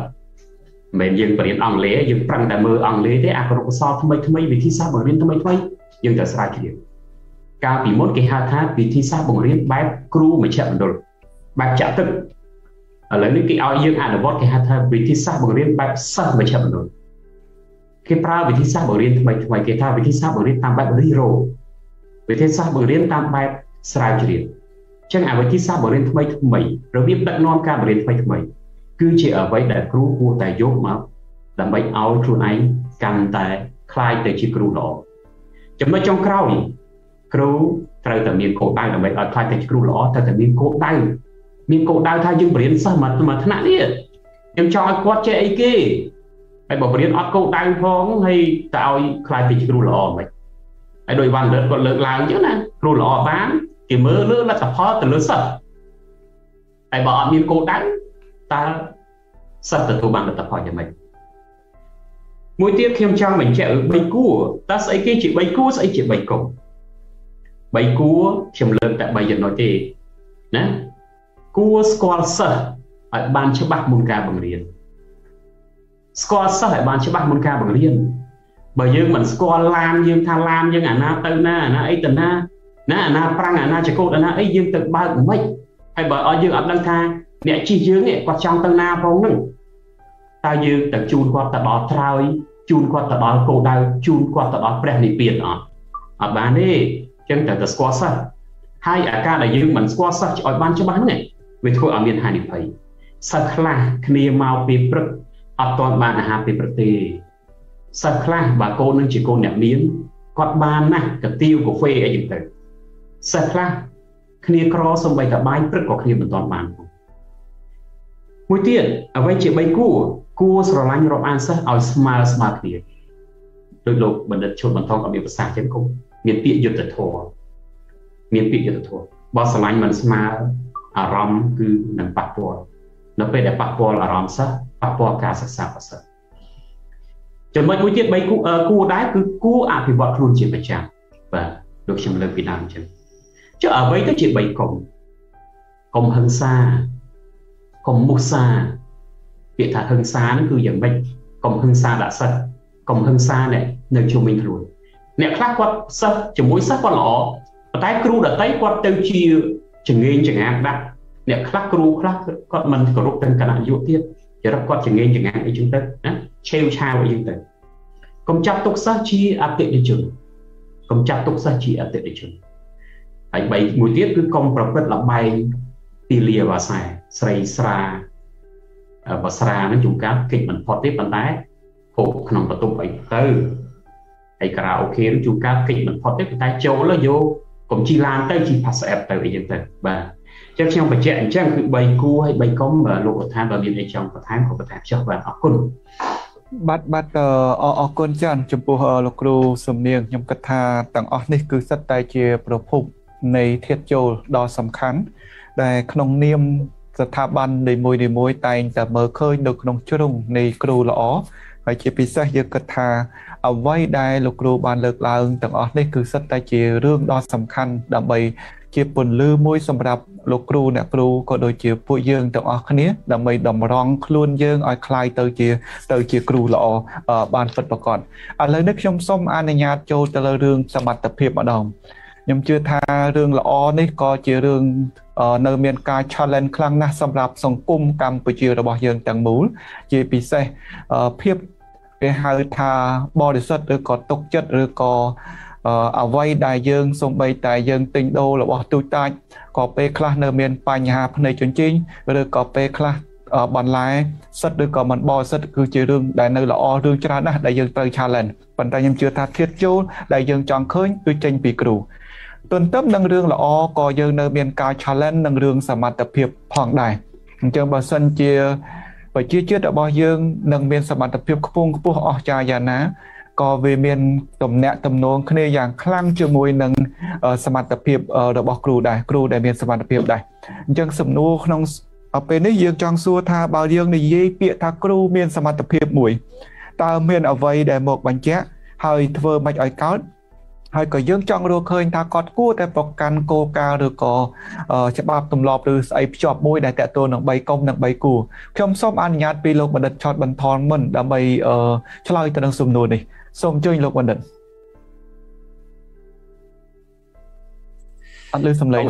mình dừng phải đến ăn lễ dừng răng đại mơ ăn lễ thế à còn có sao thâm mấy vì thi sao bằng riêng thâm mấy dừng tại sai chuyện cả vì mốt cái hạt tha vì thi sao bằng riêng bác kêu mới chạm được bác chạm tức ở lấy những cái ao dương ăn được cái hạt tha vị thi sa bằng riêng bạch sơn mà chậm rồi cái pra vị thi sa bằng riêng thay cái tha vị thi sa bằng riêng tam bạch riro vị thi sa bằng riêng tam bạch sài riêng Chẳng hạn với tí xa bởi lên thay mấy, rồi biết đặt non ca bởi lên thay mấy. Cứ chỉ ở với đại cửu của tài dốt mà làm bánh áo trùn anh cầm tài khai tới chỉ cửu lọ. Chúng ta trong cửu này, cửu trời tầm miền cổ đai làm bánh áo khai tới chỉ cửu lọ, trời tầm miền cổ đai thay nhưng bởi lên xa mà thân nãy ấy. Nhưng cho ai quát chế ấy kì. Hãy bảo bởi lên áo cổ đai phong hay tạo khai tới chỉ cửu lọ mấy. Hãy đổi văn lợt còn lợt làng chứ nè, cửu lọ bán. Cái mơ lỡ là tập hóa từ lỡ sập. Tại bỏ miền cổ đánh ta sắp từ thu bằng là tập hóa cho mình. Mỗi tiếp khiêm trang mình chạy bầy cua. Ta sẽ kê chị bầy cua sẽ chị bầy cổ. Bầy cua khiêm lên tại bầy dân nói kì. Cua squal sơ hãy ban cho bác môn ca bằng riêng. Squal sơ hãy ban cho bác môn ca bằng riêng. Bởi dương mình squal lam dương tha lam dương ảnh na tơ na ấy tần na nà nà prang nà chỉ cột nà ấy dương tự ba cũng mấy hay bởi ở dương ở đăng thang mẹ chi dương ấy qua trong tầng na phong nung ta dương tự chun qua tờ đỏ trao chun qua tờ đỏ cổ đau chun qua tờ đỏ bẹt nỉ biển ở bàn đi chân tự squash hai ở ca là dương mình squash ở ban cho bán này về thôi ở miền Hà Nội phải sạc la kia mau bị bực ở toàn bàn Hà bị bực tê sạc la bà cô nương chỉ cô nhặt miếng quạt bàn nè cái tiêu của phê ấy dương tự sạc ra khi có xong bày cả bái rất có khi mình toàn bàn mũi tiền ở với chị bày cua rồi lanh rồi ăn sắt ở smart smart kia đôi lúc mình đặt chôn mình thong ở miền bắc sang trên cùng miền tây dột tật thò miền tây dột tật thò bao sờ lanh mình smart ở rom cứ nằm bạc bò nó về để bạc bò ở rom sắt bạc bò cá sắt sáp sắt cho nên mũi tiền bày cua đá cứ cua à thì vợ luôn chị phải chạm và được chăm lên Việt Nam chứ. Chứ ở với cái chuyện bày cổng cổng hân xa cổng mục xa việc thả hân xa nó cứ dẫn bệnh cổng hân xa đã sạch cổng hân xa này nơi chúng mình luôn nè khác quát sạch chỉ mỗi sạch quát lọ và tay cừu đã tay quát tiêu chi chừng nghe chừng ăn đã nè khác quát mình có lúc tên cả nạn dụ tiết chỉ là quát chừng nghe chừng ăn ấy chúng ta treo trao ấy chúng ta cổng chặt tục sạch chi áp tiện đi trường cổng chặt tục sạch chi áp tiện đi trường tại bảy buổi tiết cứ công bật bật là bay tì lìa và xài sài sra và sra nó chúng cá kịch mình phật tiếp bàn tay hộp nằm vào tụng bảy tư hay karaoke nó chúng cá kịch mình phật tiếp bàn tay châu là vô cũng chỉ làm tay chỉ phát sẹp tới hiện tại và chắc trong bài chuyện chắc cứ bảy cua hay bảy công và lộ tham và miền Tây trong và tham của tham cho và học quân bắt quân chân chụp bộ lục lù sầm niềng nhom cắt tha tặng ở đây cứ sát tay chia pro phụng này thiệt châu đo sầm khán đại khung niêm tháp ban đầy môi tay đã mở khơi được khung chuồng này cừu lỏ phải chia pí sát nhom cắt tha ở vai đại lục lù ban lực lạng tặng ở đây cứ sát tay chia rương đo sầm khán đạm bày chia bồn lư môi sầm đạp lục lù nè cừu có đôi chia bụi dương tặng ở khné đạm bày đầm rong luôn dương ở khai tới chia cừu lỏ ở ban phật bạc còn ở lời nước trong sông an nhà châu tới lời rương sầm bạc tập hiệp ở đồng nhưng chưa tha rương lọ này có chỉ rương nơi miền ca challenge khăng na sầm rạp sòng cung cam của chiều là bảo dương tàng mũ chỉ bị say phép cái hai tha bò để xuất rồi có tục chất rồi có ở vay đại dương sông bay đại dương tình đô là bảo tu tai có pe khla nơi miền pa nhà này chuẩn chính rồi có pe khla ở bản lái xuất được có mình bò xuất cứ chỉ rương đại nơi lọ rương cho ra đại dương tới challenge bản ta nhưng chưa tha thiết châu đại dương chọn khơi cứ tranh bị cửu tuần tấp năng rương là o có dương nơi miền cao challenge năng rương sầm mặt tập hiệp hoàng đài trường bà xuân chia và chia chết ở bao dương năng miền sầm mặt tập hiệp cung ở trà già ná có về miền tầm nẹt tầm nón khné dạng khăng trường môi năng sầm mặt tập hiệp ở bao cừu đài miền sầm mặt tập hiệp đài trường sầm nô không ở bên đấy dương trang xua tha bao dương này dây bịa tha cừu miền sầm mặt tập hiệp mũi ta miền ở vây để một bánh chè hơi vừa mạch ở cáo hay có dương chọn đồ khơi ta có cua tại bọc can cô ca được có chế bạp tùm lọp từ ấy chọp môi đại tệ tôi nặng bày công nặng bày củ trong xóm ăn nhạt bị lộc bản đật chọt bản thon mình đã bày cho lời ta đang sùm nồi này sùm chơi lộc bản đật ăn lư sầm lấy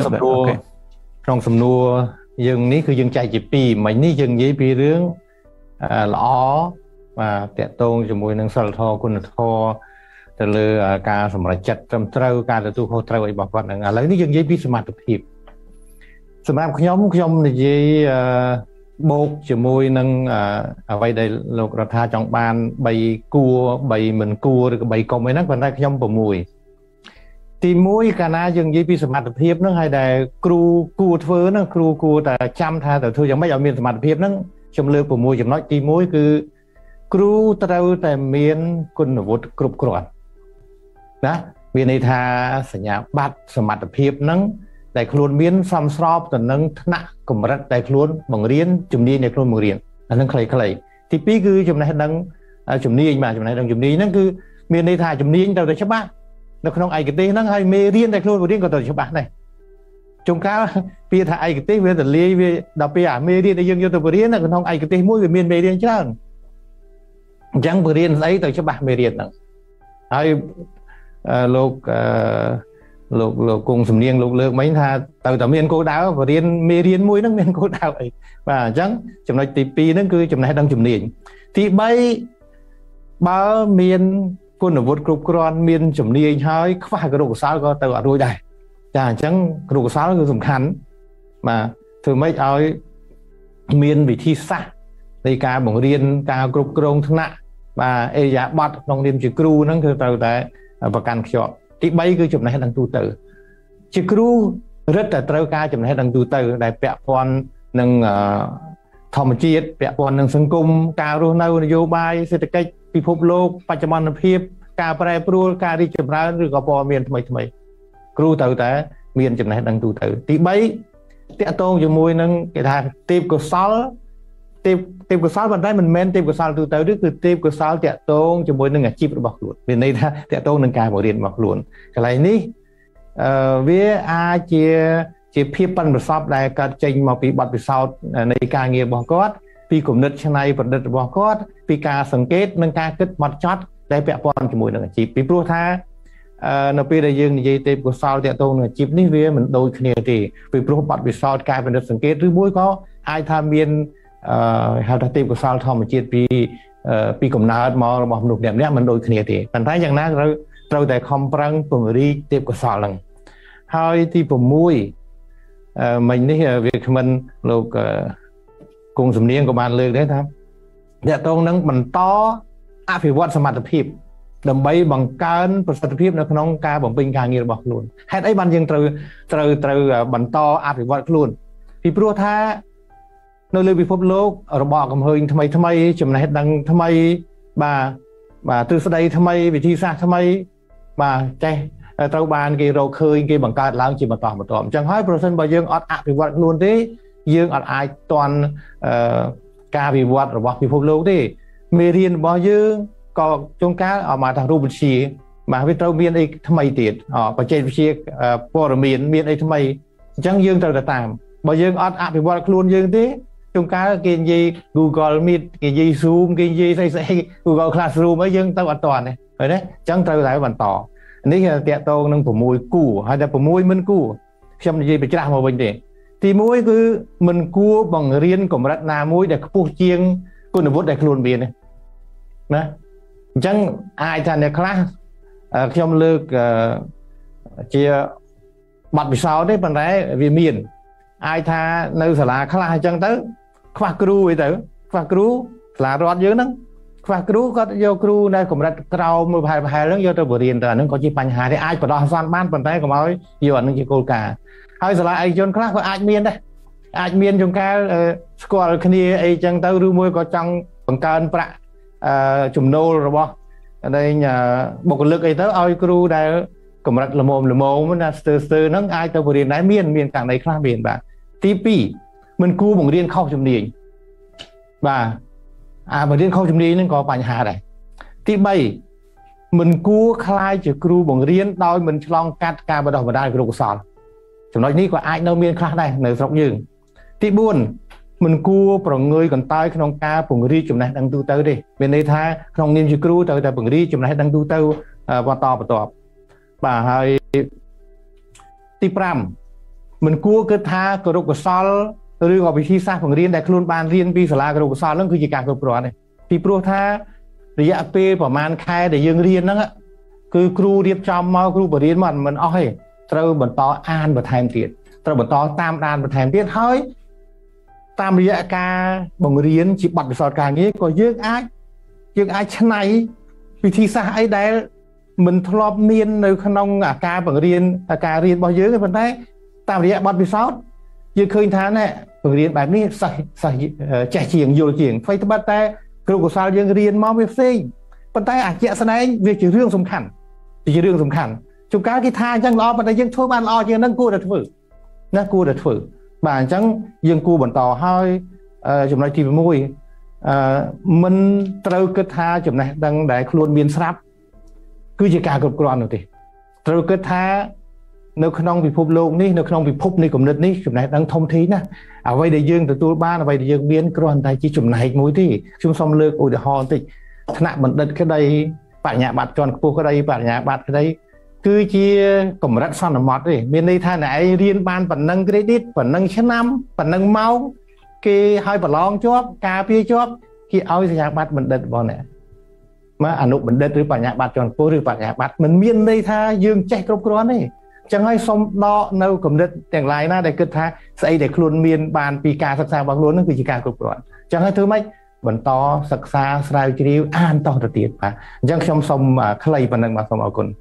trong sầm nua dương ní cứ dương chạy chỉ pi mấy ní dương dễ pi rướng lõ và tệ tôi cho môi nâng sờ thò quân thò từ lừa ca sầm rạch chặt trầm trâu ca từ tu khô trâu ấy bảo vật này lấy những dân giấy viết sầm mặt tập hiệp Xem ra nhóm gì bột chỉ môi nâng ở vậy đây lục rạch hà trong bàn bày cua bày mình cua rồi bày còng ấy nát còn ra nhóm bổ mùi thì môi cả na dường như bị sầm mặt thiệp nó hay là cua cua phớ nó cua ta chăm tha từ thôi chẳng mấy giờ miền sầm mặt thiệp nó trong lưỡi bổ mùi chẳng nói thì môi cứ cua tao tại miền quân vượt cướp cướp đó miền này tha sả nhà bát sầm mặt thiệp nó đại khôn miến xăm xóp từ nâng nặng cùng rất đại khôn bằng riêng chùm đi đại khôn bằng riêng là nâng khơi thì pi cứ chùm này nâng chùm đi mà chùm này nâng chùm đi nó cứ miền đây thà chùm đi đâu để chấp bác nó không ai cái tê nó hay mê riêng đại khôn bằng riêng còn từ chấp bác này trong cá pi thà ai cái tê về từ lê về đào pi à mê riêng đại dương vô từ bằng riêng là không ai cái tê mỗi về miền mê riêng chứ không chẳng bằng riêng lấy từ chấp bác mê riêng nữa ai lục lục cùng sầm niên lục lược mấy tha từ từ miền cô đảo và riêng mê riêng mũi nó miền cô đảo ấy và chẳng chấm nói tì pi nó cứ chấm này đang chấm niên thì bay ba miền quân ở vượt cục con miền chấm niên hơi không phải cái đồ sao có từ ở đôi đây chẳng cái đồ sao nó dùng khăn mà thường mấy ơi miền bị thi xa đây cả bổng riêng cả cục con thương nặng và e giá bật đồng điểm chỉ cru nó cứ từ tại và càng chọn thì bây cứ chụp này đang tu tử chỉ cứu rất là trâu ca chụp này đang tu tử đại bẹ con nâng thầm chiết bẹ con nâng sân cung cao luôn đâu vô bài sẽ được cái bị phốp lô pachamon phép ca prai pro ca đi chụp ra rồi gặp bò miền thay cứu tử thế miền chụp này đang tu tử thì bây tẹo tôn cho môi nâng cái thằng tiếp của sáu tiếp của sáu bàn tay mình men tiếp của sáu tu tử đứa cứ tiếp của sáu tẹo tôn cho môi nâng ngạch chip bọc luôn miền này ta tẹo tôn nâng cài bảo điện bọc luôn cái này ní với ai chia phép ban bờ sáp này cả trình mà bị bật bị sau này càng nghiệp bỏ cốt vì cụm đất trên này vật đất bỏ cốt vì cả sáng kết nâng ca kết mặt chót đại bẹ con cho môi nâng ngạch chip bị pro tha nó bây giờ dừng dây tiếp của sáu tẹo tôn ngạch chip ní với mình đôi kia thì vì pro bật bị sau cài vật đất sáng kết thứ mũi có ai tham biên hào ta tìm của sao thọ mà chết vì cũng nợ mà một nụ đẹp nét mình đôi kia thì mình thấy rằng nó rồi tại không prăng cùng đi tiếp của sao lần hai thì của mùi mình đấy việc mình lục cùng sầm niên của bạn lược đấy tham dạ tôi nâng mình to áp phải vót mặt phim đầm bay bằng cán vật sạch phim nó không ca bằng bình càng nhiều bọc luôn hết ấy bạn dừng từ mình to áp phải vót luôn vì pro tha nơi lưu bị phốp lô ở bọ cầm hơi thay chùm này hết đăng thay bà từ sau đây thay vì thi xa thay bà chạy tàu bàn cái râu khơi cái bằng cát láng chỉ mà toàn một tòm chẳng hỏi percent bao dương ọt ạ bị vật luôn thế dương ọt ai toàn ca bị vật ở bọ bị phốp lô thế mê riêng bao dương có trong cá ở mà thằng rùm xì mà với tàu miên ấy thay tiền ở và trên xì bò miên ấy thay chẳng dương tàu đã tạm bao dương ọt ạ bị vật luôn dương thế trong cá cái gì Google Meet cái gì Zoom cái gì Google Classroom ấy dân tao an toàn này rồi đấy chẳng tao lại bản tỏ nếu như tiện tao nâng của môi củ hay là của môi mình củ xem gì bị chạm vào mình để thì môi cứ mình cua bằng riêng của mình là môi để cua chiêng con được vốn để luôn biển này nè chẳng ai thành được class trong lược chia bật vì sao đấy bạn đấy vì miền ai tha nơi xả lá khá là chẳng tới khoa cru ấy tới khoa cru là rót dưới nắng khoa cru có vô cru đây cũng đặt trâu một vài lớn vô tôi vừa điền rồi nó có chi bánh hà thì ai của đó xoan ban phần tay của mọi nhiều anh chị cô cả hơi xả lá ai chôn khác của ai miên đây ai miên trong ca score kia ai chẳng tới rưu môi có trong bằng cân bạ chùm nô rồi bò ở đây nhà một lực ấy tới oi cru đây cũng đặt là mồm là sờ nó ai tôi vừa điền đấy miên càng này khác miền bạn tipi mình cua bằng riêng không chấm đi và bằng riêng không chấm đi nên có bài hà này thì bây mình cua khai chỉ cua bằng riêng đôi mình long cắt ca bắt đầu vào đây cái đồ sòn chúng nói ní của ai đâu miên khác này nở rộng như thì buồn mình cua bằng người còn tay không ca bằng riêng chúng này đang tu tới đi bên đây tha không nên chỉ cua tới bằng riêng chúng này đang tu tới và to và hơi ti pram mình cua cứ tha cơ độc sol rồi gọi bị thi xa phòng riêng đại khôn ban riêng pi sả la cơ độc sol nó cứ gì cả cơ pro này thì pro tha để dạ p của man khai để dương riêng đó cứ cru điệp chom mau cru bờ riêng mình oi trâu bẩn to an và thèm tiền Trong bản to tam đàn và thèm tiết hơi tam rịa ca bằng riêng chỉ bật vào cả nghĩa có dương ai chân này vì thi xa ấy đấy mình thọp miên nơi không à ca bằng riêng à ca riêng bao nhiêu cái phần đấy tam rịa bật vì sao dương khơi tháng này bằng riêng bài này sài trẻ chiềng nhiều chiềng phải thứ bát đấy kêu của sao dương riêng mau biết gì phần đấy à chuyện sao đấy việc chỉ riêng sùng khẩn chỉ riêng sùng khẩn chúng ta cái tha chẳng lo phần đấy dương thôi ban lo chứ nâng cua đặt phử nó cua đặt phử mà chẳng dương cua bản tỏ hơi chúng nói thì môi mình trâu kết tha chúng này đang đại luôn biến sáp cứ chỉ cả cục con rồi thì trâu kết tha nếu không bị phụp lộn ní nếu không bị phụp ní cũng nứt ní chúng này đang thông thí nè à vậy để dương từ tu ba là vậy để dương biến con tại chỉ chúng này mối thì chúng xong lược ôi để ho thì nạn mình đất cái đây bạn nhà bạn tròn cô cái đây bạn nhà bạn cái đây cứ chia cổng rắc son là mọt đi bên đây thay này riêng ban phần nâng credit phần nâng số năm phần nâng máu cái hai phần long chóp cà phê chóp khi ao thì nhà bát mình đợt vào nè mà anh nụ mình đợt rồi bạn nhà bát tròn cô rồi bạn nhà bát mình miên đây tha dương chạy cột cột này chẳng hay xong đo nâu cổng đợt chẳng lại na để cất tha xây để luôn miên bàn pì cà sặc xa bằng luôn nó cứ chỉ cà cột cột chẳng hay thứ mấy bản to sặc xa sài chiêu an to thật tiệt mà chẳng xong xong khay phần nâng mà xong ở con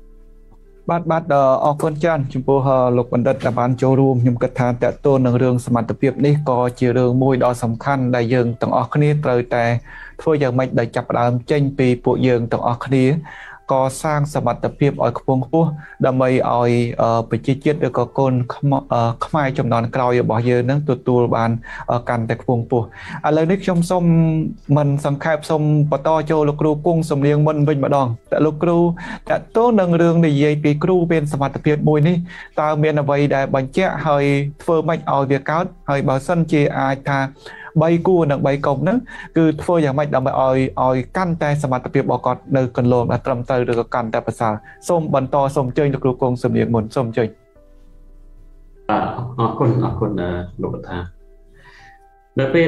bát bát ở con chân chúng tôi lục vấn đề là ban châu rùm nhưng kết than tệ tôn năng lượng smart tập việc này có chỉ đường môi đó sầm khăn đại dương tầng ở khné trời tài thôi giờ mình đại chập đàm tranh vì bộ dương tầng ở khné có sang smart tập việc ở vùng phố đầm mây ở bị chi tiết được có con không ai trong đòn cào giờ bỏ giờ nâng tụt tụt bàn ở cành tại vùng phố à lời nick trong sông mình sầm khai sông bờ to châu lục rùm cung sầm liêng mình vinh mà đòn tại lục rùm tại tôn năng lượng để dây vìครู เป็น សមត្ថភាពមួយនេះតើមានអ្វីដែលបញ្ជាក់ហើយធ្វើម៉េចឲ្យវាកើតហើយបើសិនជាអាចថា 3 គូនិង 3 កុំហ្នឹងគឺធ្វើយ៉ាងម៉េចដើម្បីឲ្យកាន់តែសមត្ថភាពរបស់គាត់នៅ តែពេលដែលយើងនិយាយពីសមត្ថភាព បាទអាចកុំបរិញ្ញានពួកសមត្ថភាពពួកកម្រិតខ្លួនដែលខ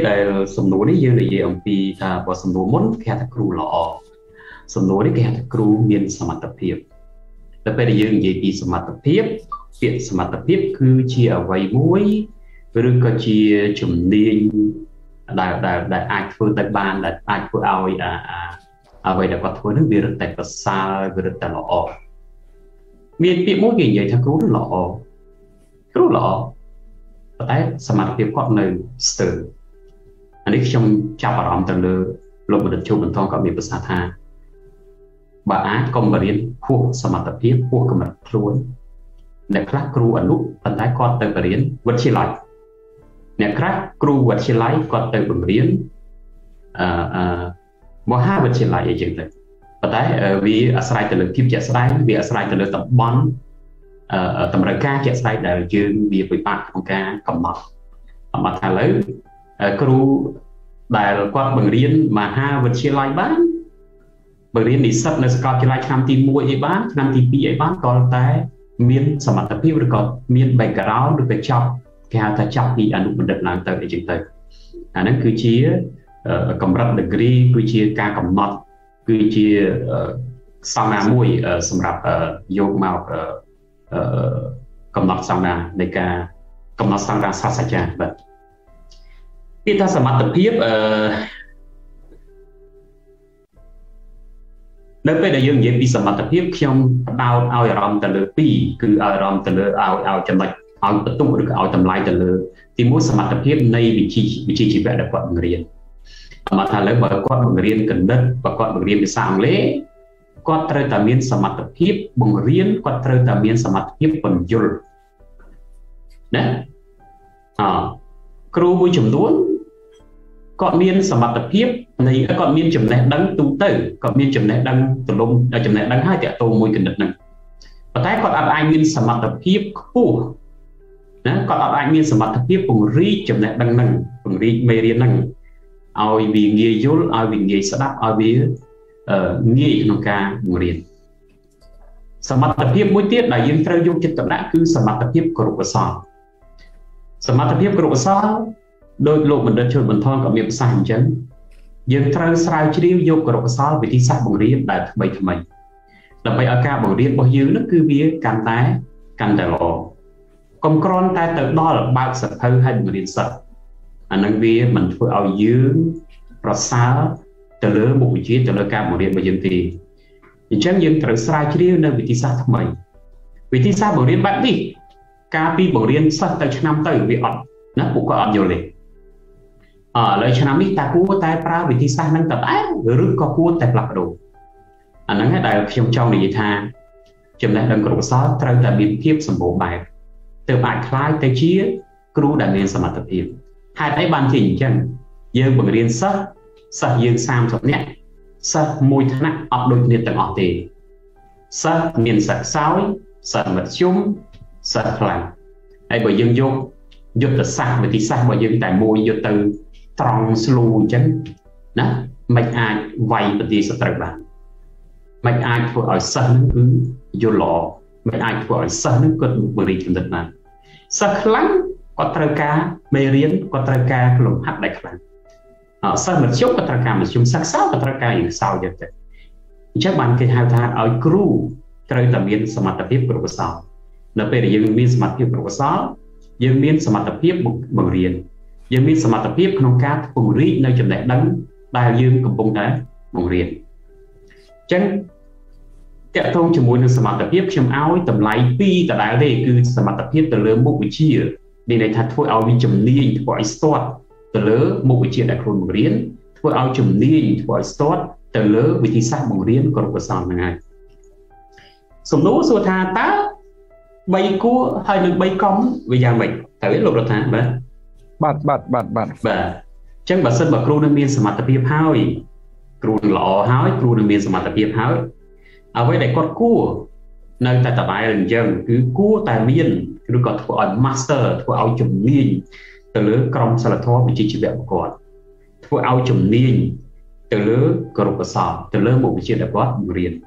្លះគ្រូអនុបណ្ដៃគាត់ទៅបរិញ្ញានវិទ្យាល័យអ្នកខ្លះគ្រូវិទ្យាល័យគាត់ទៅបរិញ្ញានមហាវិទ្យាល័យអីចឹងទៅប៉ុន្តែវាអាស្រ័យទៅលើភាពជាក់ស្ដៃវាអាស្រ័យទៅលើតំបន់តម្រូវការជាក់ស្ដៃដែលយើងវាពិបាកក្នុងការកំណត់អមថាឥឡូវគ្រូដែលគាត់បរិញ្ញានមហាវិទ្យាល័យបាន បរិញ្ញាននិស្សិតនៅសាកលវិទ្យាល័យឆ្នាំទី នៅពេលដែលយើងនិយាយពីសមត្ថភាពខ្ញុំបដោតឲ្យអារម្មណ៍ទៅលើពីគឺឲ្យអារម្មណ៍ទៅលើឲ្យចំណាច់ឲ្យបន្ទុកឬក៏ឲ្យតម្លៃទៅលើទីមួយសមត្ថភាពនៃវិជ្ជាជីវៈដែលគាត់បង្រៀន គាត់មានចំណេះដឹងទូទៅគាត់មានចំណេះដឹង ដោយលោកបណ្ឌិតជួយបន្ថនក៏មានប្រសាសន៍អញ្ចឹងយើងត្រូវស្រាវជ្រាវយកគរុកោសលវិធីសាស្ត្របង្រៀនដែលថ្មីដើម្បីឲ្យការបង្រៀនរបស់យើងនោះគឺវាកាន់តែល្អ không còn ta tự đo là bạo sập hơi hay một liên sập anh đang vi mình phải ao dưới rồi xa từ lứa bụi chiết từ lứa cam một điện bây giờ thì chẳng những từ xa chỉ riêng nơi vị trí xa thấp mấy vị trí xa bổ điện bạn đi capi bổ điện sập từ năm tới vị ọt nó cũng có ọt nhiều liền ở lại năm ít ta cua ta pra vị trí xa năng tập á rước có cua tập lập đồ anh đang hết đại trong trong này tha chấm lại đằng cổ xa từ từ biến tiếp sầm bộ bài từ bài khai tới chia cú đã nên sầm mặt tập hiệp hai tay bàn chỉnh chân dương bằng liên sắt sắt dương sam sập nhẹ sắt mùi thang ập đôi liên tầng ập tề sắt miền sắt sáo sắt vật chung sắt lạnh ai bởi dương vô vô từ sắt bởi thì sắt bởi dương tại môi vô từ trong slu chân đó mạch ai vay bởi thì sắt trật bàn mạch ai vừa ở sắt cứ vô lọ mạch ai vừa ở sắt nó cứ bởi vì chân thật mà sắt lạnh có trâu cá bê riến có trâu cá lồng hấp đại khăn sau một chút có trâu cá một chút sắc sảo có trâu cá như sau vậy thế chắc bạn cái hai thằng ở crew trâu tập biến sầm tập tiếp của sao nó bây giờ biến sầm tiếp của sao giờ biến sầm tập tiếp bằng riền giờ biến sầm tập tiếp không cá bằng riết nơi chấm đại đắng đào dương cùng bông đá bằng riền chẳng kẻ thông chỉ muốn được sầm tập tiếp trong áo tầm lái pi tầm lái đây cứ sầm tập tiếp từ lớn bụng chia đi này thật thôi ao bị chấm niên thoải sót từ lỡ một buổi chiều đại khôn một riên thôi ao chấm niên thoải sót từ lỡ vị trí sát một riên còn có sao này sủng nô sô tha tá bay cua hay được bay cong bây giờ mình thấy lục đột hả bạn bạn và chẳng bản thân bà kêu nó miên sầm mặt tập hiệp hái kêu lọ hái kêu nó miên sầm mặt tập hiệp hái à với đại con cua nơi ta tập ai lần dần cứ cua tài miên rồi còn thuộc ở master thuộc ao chủng niên từ lứa công sản thọ vị trí việc của con thuộc ao chủng niên từ lứa cơ sở từ lứa bộ vị trí đã có riêng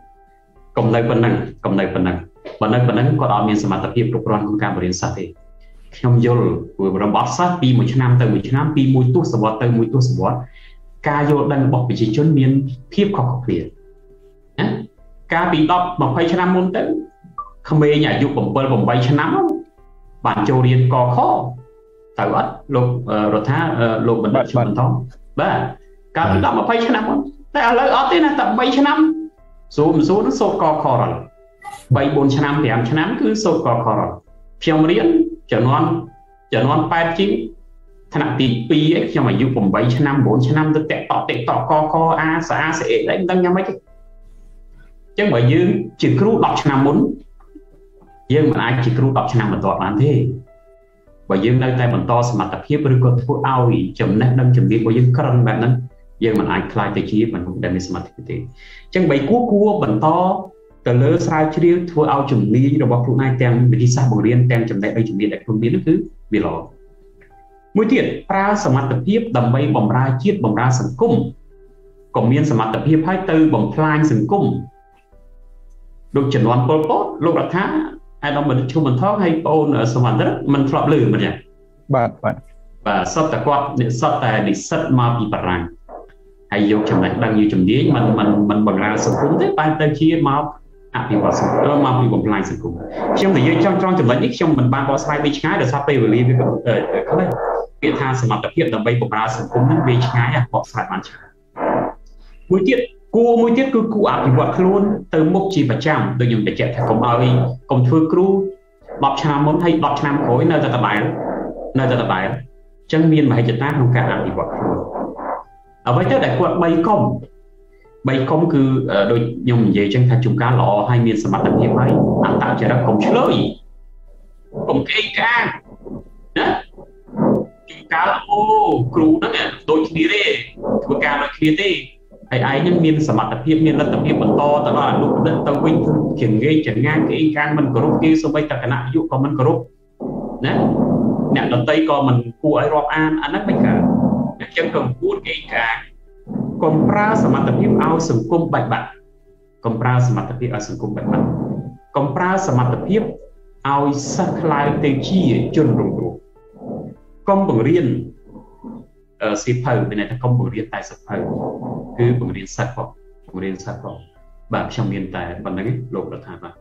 cộng đồng phần năng có đòi miền sầm tập hiệp trục răn công ca riêng sát thì trong vô vừa làm bát sát pi một năm tới một năm pi mùi tu sờ tới mùi tu sờ ca vô đang bọc vị trí chốn miền hiệp học việc ca bị đọc mà phải năm môn tới không biết nhà du bồng bơi bồng bay năm bản châu điên có khó tàu ất lục rồi thá lục mình đặt cho mình thôi và cả đó mà bay cho năm con tại lợi ất thế này tập bay cho năm số nó sốt co khó rồi bay 4 năm thì ăn cho năm cứ sốt co khó rồi trong điên chở non 89 thằng tì pi ấy cho mà du bồng bay cho năm 4 năm tôi tẹt tọ co a xã sẽ đánh tăng nhau mấy cái chẳng bởi dương chỉ cứ đọc cho năm muốn dương mà ai chỉ cứu đọc cho năng mình toàn làm thế và dương nơi tay mình to mà tập hiếp với con thua ao thì chấm nét đâm chấm đi của dương cơn bạn đó dương mà ai khai tay chi mình cũng đem đi mà thực tế chẳng bấy cua mình to từ lỡ sai chiêu thua ao chấm đi rồi bọc này tem đi xa bờ riêng tem chấm nét đây chấm đi lại không biết nó cứ bị lỏ mũi tiệt pra mà tập hiếp đầm bay bồng ra chiết bồng ra sừng cung còn miên mà tập hiếp hai tư bồng phai sừng cung được chẩn đoán Pol Pot lúc đặt thá ai đó mình chưa mình thoát hay ôn ở sông đất mình phập lử mình nhỉ bạn và sắp ta quạt sắp ta đi sắp mà bị bật rằng hay vô chồng này đang như chồng đĩa mình bật ra sông cúng thế ban tay chia máu à bị bỏ sông đó mà bị bật lại sông cúng trong thời gian trong chồng đánh ít trong mình ban bỏ sai bị trái được sắp về với các bạn kiện tha sầm mặt tập hiện tầm bay bật ra sông cúng bị trái à bỏ sai bàn trái mũi tiết cứ cụ ảo thì vật luôn từ mốc chỉ và trăm đôi nhầm để chạy theo công ao đi công thưa cru bọc chàm muốn hay bọc chàm khối nơi ta tập bài chân miên mà hay chật nát không cả ảo thì vật luôn ở với tới đại quận bay công cứ đôi nhầm về chân thành trùng cá lọ hay miên sầm mặt đầm hiệp ấy ăn tạo trở ra công chơi công cây cá trùng cá lọ cru đó nè đôi kia đấy thua cá đôi kia đấy ai nhân miên sầm mặt tập hiệp miên là tập hiệp bận to tao là lúc đất tao quên chuyển gây chuyển ngang cái can mình group kia xong bây tập cái nào dụ còn mình group nè nè đợt tây còn mình cua ai rob an nát mấy cả chân cầm cua cái cả còn pra sầm mặt tập hiệp ao sừng cung bạch bạch còn pra sầm mặt tập hiệp ao sừng cung bạch bạch còn pra sầm mặt tập hiệp ao sắc lai tây chi chôn rùng rùng con bằng riêng sếp thầu bên này ta không bằng riêng tại sếp thầu cứ bằng riêng sát phật bằng riêng sát phật bạn trong hiện tại bằng đấy lộn được thà bạn